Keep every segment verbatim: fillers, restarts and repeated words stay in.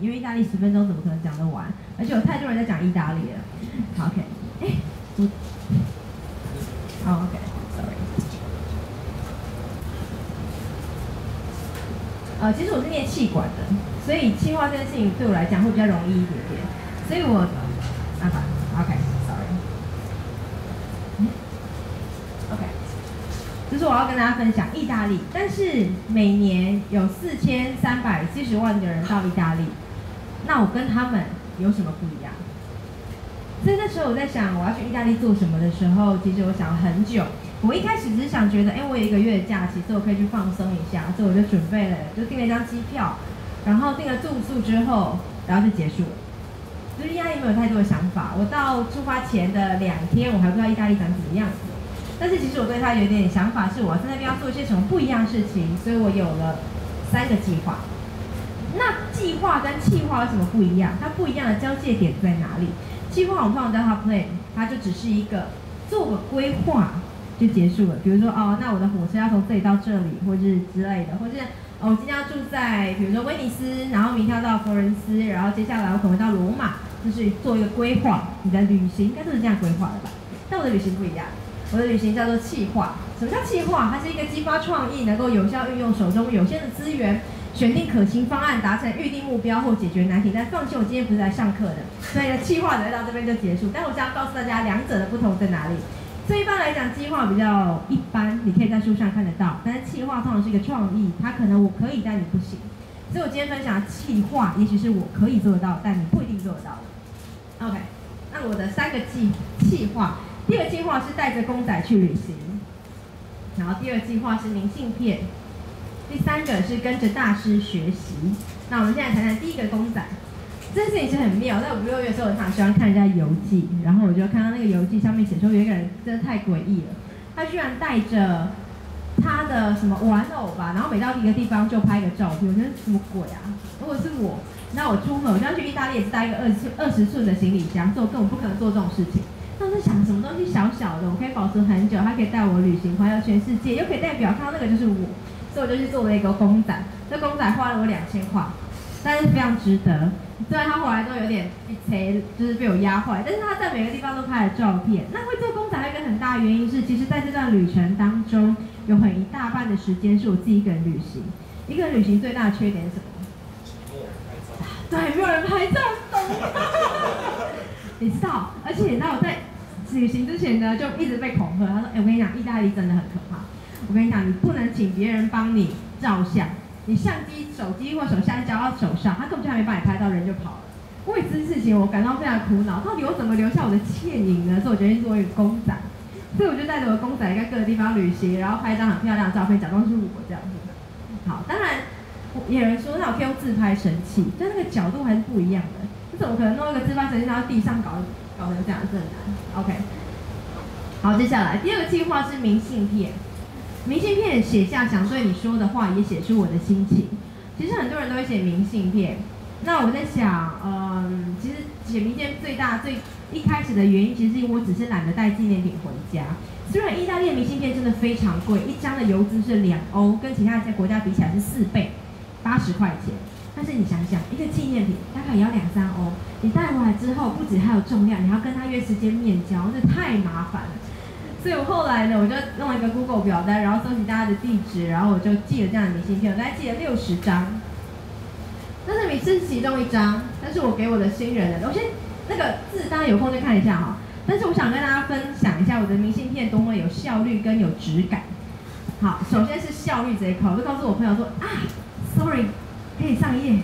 因为意大利十分钟怎么可能讲得完？而且有太多人在讲意大利了。好 ，OK， 哎、欸，我，好、oh, OK，Sorry、okay,。呃，其实我是念气管的，所以气化这件事情对我来讲会比较容易一点点，所以我，啊好 ，OK，Sorry，、okay, 嗯、OK， 就是我要跟大家分享意大利，但是每年有四千三百七十万的人到意大利。 那我跟他们有什么不一样？所以那时候我在想我要去意大利做什么的时候，其实我想了很久。我一开始只是想觉得，哎、欸，我有一个月的假期，所以我可以去放松一下，所以我就准备了，就订了一张机票，然后订了住宿之后，然后就结束了。对意大利没有太多的想法。我到出发前的两天，我还不知道意大利长怎么样子，但是其实我对它有点想法，是我在那边要做些什么不一样的事情，所以我有了三个计划。 那计划跟企划有什么不一样？它不一样的交界点在哪里？计划我们通常叫它 plan， 它就只是一个做个规划就结束了。比如说哦，那我的火车要从这里到这里，或是之类的，或是哦，我今天要住在比如说威尼斯，然后明天要到佛罗伦斯，然后接下来我可能到罗马，就是做一个规划。你的旅行应该都是这样规划的吧？但我的旅行不一样，我的旅行叫做企划。什么叫企划？它是一个激发创意，能够有效运用手中有限的资源。 选定可行方案，达成预定目标或解决难题。但放心，我今天不是来上课的，所以呢，计划呢到这边就结束。但我想要告诉大家，两者的不同在哪里。所以一般来讲，计划比较一般，你可以在书上看得到。但是计划通常是一个创意，它可能我可以，但你不行。所以我今天分享的计划，也许是我可以做得到，但你不一定做得到。OK， 那我的三个计计划，第二个计划是带着公仔去旅行，然后第二个计划是明信片。 第三个是跟着大师学习。那我们现在谈谈第一个公仔，这件事情是很妙。在五六月的时候，我常喜欢看人家游记，然后我就看到那个游记上面写说，有一个人真的太诡异了，他居然带着他的什么玩偶吧，然后每到一个地方就拍一个照片，我觉得什么鬼啊！如果是我，那我出门，我就要去意大利也是带一个二十二十寸的行李箱，所以我根本不可能做这种事情。但我在想，什么东西小小的，我可以保存很久，它可以带我旅行环游全世界，又可以代表看到那个就是我。 所以我就去做了一个公仔，这公仔花了我两千块，但是非常值得。虽然它回来之后有点被就是被我压坏，但是它在每个地方都拍了照片。那会做公仔还有一个很大的原因是，其实在这段旅程当中，有很一大半的时间是我自己一个人旅行。一个人旅行最大的缺点是什么？对，没有人拍照，懂吗？你知道，而且你知道我在旅行之前呢，就一直被恐吓。他说：“哎、欸，我跟你讲，意大利真的很可怕。” 我跟你讲，你不能请别人帮你照相，你相机、手机或手相交到手上，他根本就还没把你拍到，人就跑了。为此事情我感到非常苦恼，到底我怎么留下我的倩影呢？所以我决定做一个公仔，所以我就带着我的公仔在各个地方旅行，然后拍一张很漂亮的照片，假装是我这样子。好，当然有人说，那我可以用自拍神器，但那个角度还是不一样的。你怎么可能弄一个自拍神器到地上搞搞成这样？这很难。OK。好，接下来第二个计划是明信片。 明信片写下想对你说的话，也写出我的心情。其实很多人都会写明信片，那我在想，嗯，其实写明信片最大最一开始的原因，其实我只是懒得带纪念品回家。虽然意大利的明信片真的非常贵，一张的邮资是两欧，跟其他一些国家比起来是四倍，八十块钱。但是你想想，一个纪念品大概也要两三欧，你带回来之后，不止还有重量，你还要跟他约时间面交，这太麻烦了。 所以我后来呢，我就弄了一个 Google 表单，然后搜集大家的地址，然后我就寄了这样的明信片，我大概寄了六十张。但是这是其中一张，但是我给我的新人的，我先那个字大家有空就看一下哈。但是我想跟大家分享一下我的明信片多么有效率跟有质感。好，首先是效率这一块，我就告诉我朋友说啊 ，sorry， 可以上一页。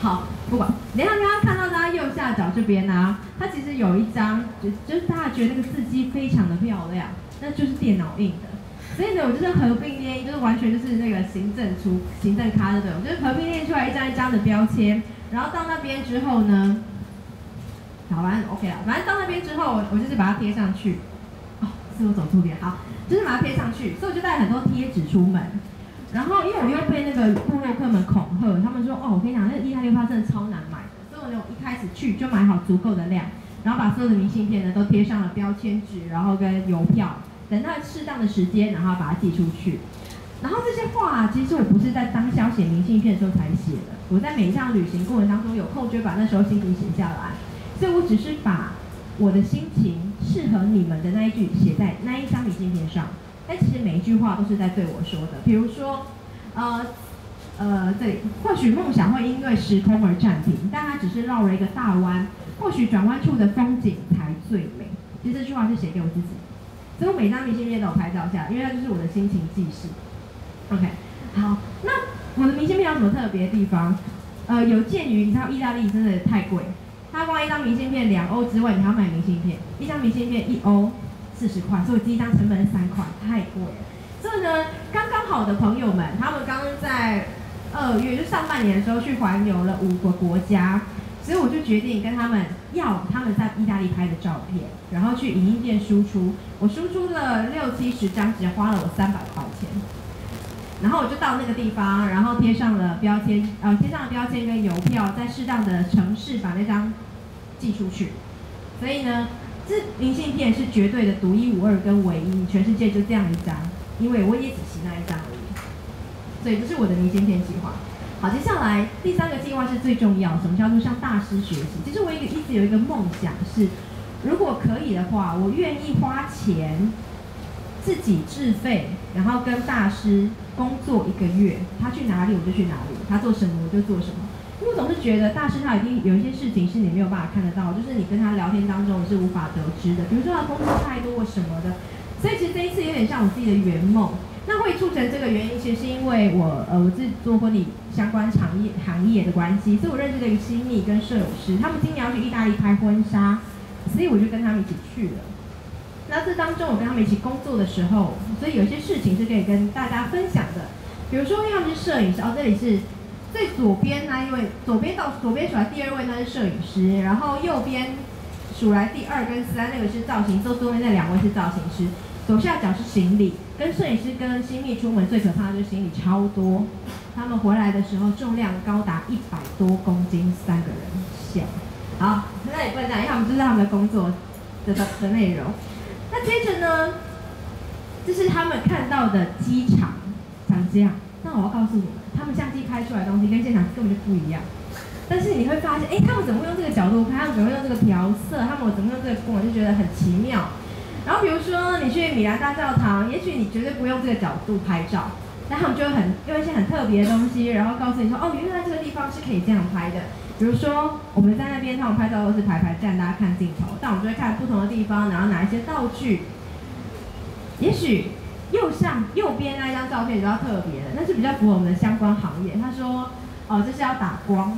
好，不管，等一下大家看到他右下角这边啊。 它其实有一张，就就是大家觉得那个字迹非常的漂亮，那就是电脑印的。所以呢，我就是合并列印，就是完全就是那个行政出行政咖的，我就是合并列出来一张一张的标签。然后到那边之后呢，好，反正 OK 了。反正到那边之后，我我就是把它贴上去。哦，是我走错边，好，就是把它贴上去。所以我就带很多贴纸出门。然后因为我又被那个部落客们恐吓，他们说哦，我跟你讲，那个意大利花真的超难买。 一开始去就买好足够的量，然后把所有的明信片呢都贴上了标签纸，然后跟邮票，等到适当的时间，然后把它寄出去。然后这些话其实我不是在当下写明信片的时候才写的，我在每一趟旅行过程当中有空就把那时候心情写下来，所以我只是把我的心情适合你们的那一句写在那一张明信片上，但其实每一句话都是在对我说的。比如说，呃呃，这里或许梦想会因为时空而暂停，但它只是绕了一个大弯，或许转弯处的风景才最美。其实这句话是写给我自己，所以我每张明信片都有拍照下来，因为它就是我的心情记事。 OK， 好，那我的明信片有什么特别的地方？呃，有鉴于你知道意大利真的太贵，它光一张明信片两欧之外，你还要买明信片，一张明信片一欧四十块，所以我第一张成本是三块，太贵了。所以呢，刚刚好的朋友们，他们刚刚在二月就上半年的时候去环游了五个国家，所以我就决定跟他们要他们在意大利拍的照片，然后去影印店输出，我输出了六七十张，只花了我三百块钱。 然后我就到那个地方，然后贴上了标签，呃，贴上了标签跟邮票，在适当的城市把那张寄出去。所以呢，这明信片是绝对的独一无二跟唯一，全世界就这样一张，因为我也只写那一张而已。所以这是我的明信片计划。好，接下来第三个计划是最重要，什么叫做向大师学习？其实我一个一直有一个梦想是，如果可以的话，我愿意花钱自己自费，然后跟大师 工作一个月，他去哪里我就去哪里，他做什么我就做什么。因为我总是觉得大师他一定有一些事情是你没有办法看得到，就是你跟他聊天当中是无法得知的，比如说他工作态度或什么的。所以其实这一次有点像我自己的圆梦。那会促成这个原因，其实是因为我呃我自己做婚礼相关行业行业的关系，所以我认识了一个新密跟摄影师，他们今年要去意大利拍婚纱，所以我就跟他们一起去了。 那这当中，我跟他们一起工作的时候，所以有些事情是可以跟大家分享的。比如说，因为他们是摄影师，哦，这里是最左边那一位，左边到左边数来第二位，那是摄影师，然后右边数来第二跟三那个是造型，最左边那两位是造型师，左下角是行李。跟摄影师跟新秘出门最可怕的就是行李超多，他们回来的时候重量高达一百多公斤，三个人笑。好，那也不能讲，因为他们知道他们的工作的的的内容。 那接着呢，这是他们看到的机场长这样。那我要告诉你们，他们相机拍出来的东西跟现场根本就不一样。但是你会发现，哎，他们怎么会用这个角度拍？他们怎么会用这个调色？他们怎么用这个光？我就觉得很奇妙。然后比如说你去米兰大教堂，也许你绝对不用这个角度拍照，但他们就会很用一些很特别的东西，然后告诉你说，哦，原来这个地方是可以这样拍的。 比如说，我们在那边，他们拍照都是排排站，大家看镜头，但我们就会看不同的地方，然后拿一些道具。也许右上右边那张照片比较特别的，那是比较符合我们的相关行业。他说，哦，这是要打光，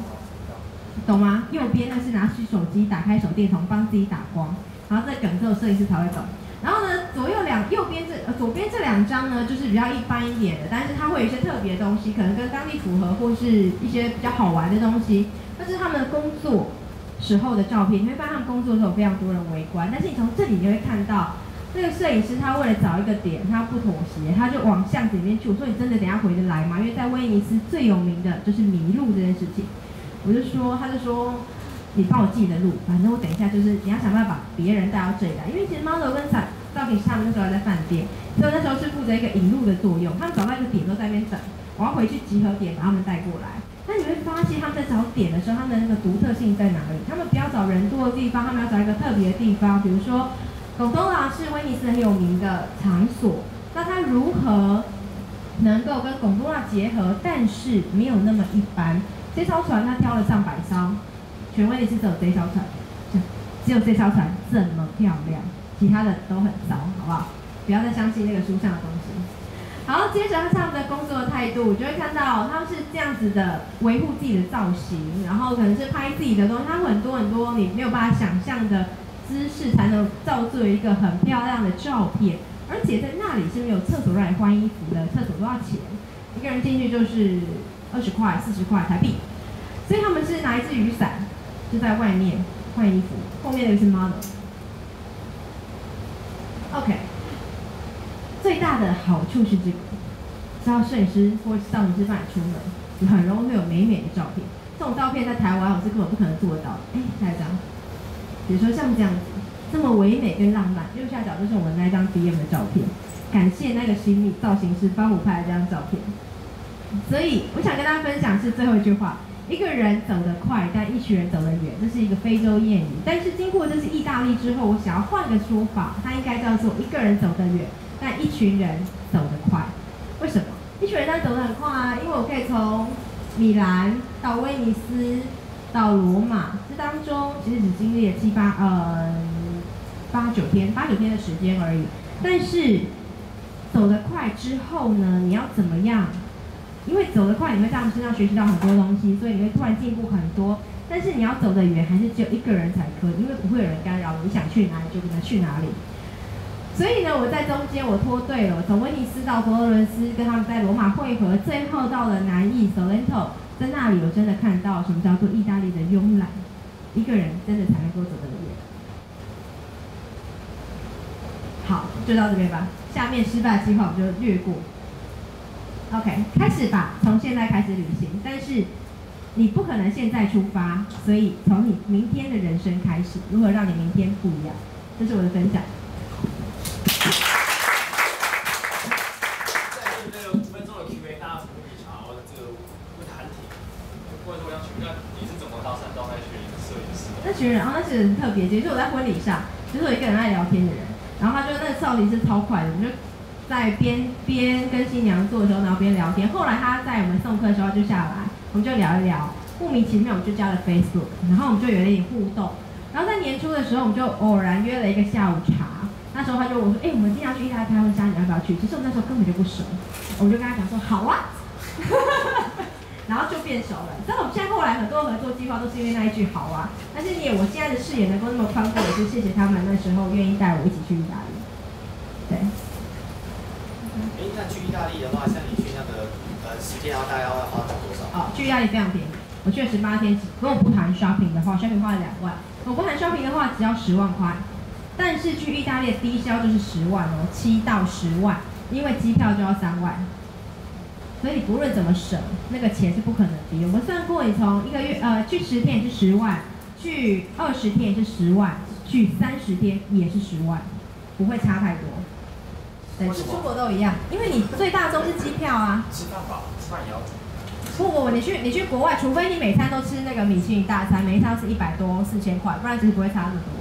懂吗？右边那是拿起手机打开手电筒帮自己打光，然后这梗只有摄影师才会懂。然后呢，左右两右边这、呃、左边这两张呢，就是比较一般一点的，但是它会有一些特别的东西，可能跟当地符合或是一些比较好玩的东西。 那是他们工作时候的照片，你会发现他们工作的时候非常多人围观。但是你从这里你会看到，那个摄影师他为了找一个点，他不妥协，他就往巷子里面去。我说你真的等下回得来吗？因为在威尼斯最有名的就是迷路这件事情。我就说，他就说你帮我记的路，反正我等一下就是你要想办法把别人带到这里来。因为其实 model 跟造型师他们那时候在饭店，所以那时候是负责一个引路的作用。他们找到一个点都在那边等，我要回去集合点把他们带过来。 那你会发现他们在找点的时候，他们的那个独特性在哪里？他们不要找人多的地方，他们要找一个特别的地方。比如说，贡多拉是威尼斯很有名的场所，那它如何能够跟贡多拉结合，但是没有那么一般？这艘船它挑了上百艘，全威尼斯只有这艘船，只有这艘船这么漂亮，其他的都很糟，好不好？不要再相信那个书上的东西。 然后接着他他们的工作的态度，你就会看到他们是这样子的维护自己的造型，然后可能是拍自己的东西，他们很多很多你没有办法想象的姿势才能造作一个很漂亮的照片，而且在那里是没有厕所让你换衣服的，厕所多少钱？一个人进去就是二十块、四十块台币，所以他们是拿一支雨伞就在外面换衣服，后面的是 model。OK。 最大的好处是这个，只要摄影师或造型师帮你出门，你很容易会有美美的照片。这种照片在台湾我是根本不可能做得到的。哎，下一张，比如说像这样子，这么唯美跟浪漫。右下角就是我们那张 D M 的照片，感谢那个新密造型师帮我拍了这张照片。所以我想跟大家分享是最后一句话：一个人走得快，但一群人走得远，这是一个非洲谚语。但是经过这次意大利之后，我想要换个说法，它应该叫做一个人走得远，但一群人走得快。为什么？一群人他走得很快啊，因为我可以从米兰到威尼斯到罗马，这当中其实只经历了七八呃八九天，八九天的时间而已。但是走得快之后呢，你要怎么样？因为走得快，你会在他们身上学习到很多东西，所以你会突然进步很多。但是你要走得远，还是只有一个人才可以，因为不会有人干扰你，想去哪里就跟他去哪里。所以呢，我在中间我脱队了，从威尼斯到佛罗伦斯，跟他们在罗马汇合，最后到了南意 Sorento， 在那里我真的看到什么叫做意大利的慵懒，一个人真的才能够走得远。好，就到这边吧。下面失败计划我就略过。 OK， 开始吧，从现在开始旅行。但是你不可能现在出发，所以从你明天的人生开始，如何让你明天不一样？这是我的分享。在这边有五分钟的 Q A， 大家不必查我这个不谈题。观众要询问你是怎么到山东来学一个摄影师？那群人啊、哦，那群人很特别，就是我在婚礼上，就是我一个很爱聊天的人，然后他就那个少林是超快的，我们就。 在边边跟新娘做的时候，然后边聊天。后来他在我们送客的时候就下来，我们就聊一聊。莫名其妙我们就加了 Facebook， 然后我们就有了一点互动。然后在年初的时候，我们就偶然约了一个下午茶。那时候他就问我说：“哎、欸，我们经常去意大利拍婚纱，你要不要去？”其实我们那时候根本就不熟，我们就跟他讲说：“好啊。”然后就变熟了。但我们现在后来很多合作计划都是因为那一句“好啊”。但是你我现在的视野能够那么宽阔，也是谢谢他们那时候愿意带我一起去意大利。对。 哎，那去意大利的话，像你去那个呃时间要大概要花多少？哦，去意大利非常便宜，我去了十八天，如果不含 shopping 的话 ，shopping 花了两万，我不含 shopping 的话只要十万块。但是去意大利的低消就是十万哦，七到十万，因为机票就要三万，所以你不论怎么省，那个钱是不可能低。我们算过，你从一个月呃去十天也是十万，去二十天也是十万，去三十天也是十万，不会差太多。 对，是出国都一样，因为你最大宗是机票啊。吃饭吧，吃饭也要。不不不，你去你去国外，除非你每餐都吃那个米其林大餐，每一餐是一百多四千块，不然其实不会差那么多。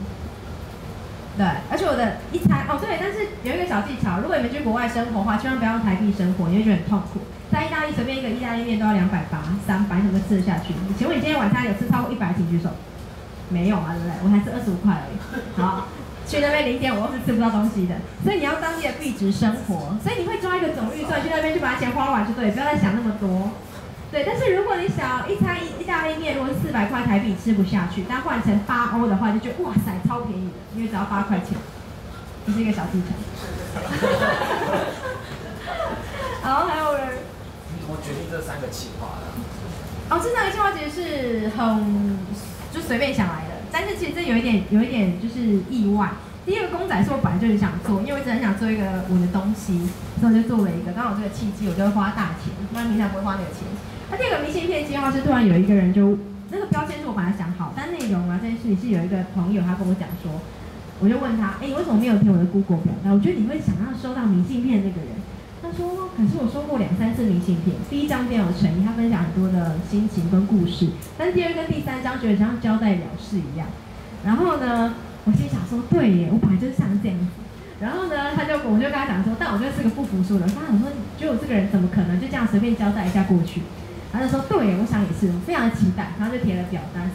对，而且我的一餐哦对，但是有一个小技巧，如果你们去国外生活的话，千万不要用台币生活，你会觉得很痛苦。在意大利随便一个意大利面都要两百八、三百，你怎么吃得下去？请问你今天晚餐有吃超过一百，请举手。没有啊，对不对？我才吃二十五块而已。好。去那边零点五又是吃不到东西的，所以你要当地的币值生活，所以你会抓一个总预算去那边就把钱花完就对，不要再想那么多。对，但是如果你想一餐意大利面，如果四百块台币吃不下去，但换成八欧的话，就觉得哇塞超便宜的，因为只要八块钱，这是一个小技巧。好，还有人。你怎么决定这三个计划的？哦，这三个计划其实是很就随便想来的。 但是其实这有一点，有一点就是意外。第一个公仔是我本来就很想做，因为我一直很想做一个我的东西，所以我就做了一个。刚好这个契机，我就会花大钱，不然平常不会花那个钱。那第二个明信片计划是突然有一个人就那个标签是我本来想好，但内容啊这件事情是有一个朋友他跟我讲说，我就问他，哎、欸，你为什么没有填我的 Google 表单？我觉得你会想要收到明信片那个人。他说，可是我收过两三次明信片，第一张非常有诚意，他分享很多的心情跟故事。 但是第二跟第三章觉得像交代了事一样，然后呢，我心想说，对耶，我本来就是像这样子。然后呢，他就我就跟他讲说，但我就是个不服输的。他想说，觉得我这个人怎么可能就这样随便交代一下过去？他就说，对耶，我想也是，我非常的期待。然后就填了表单。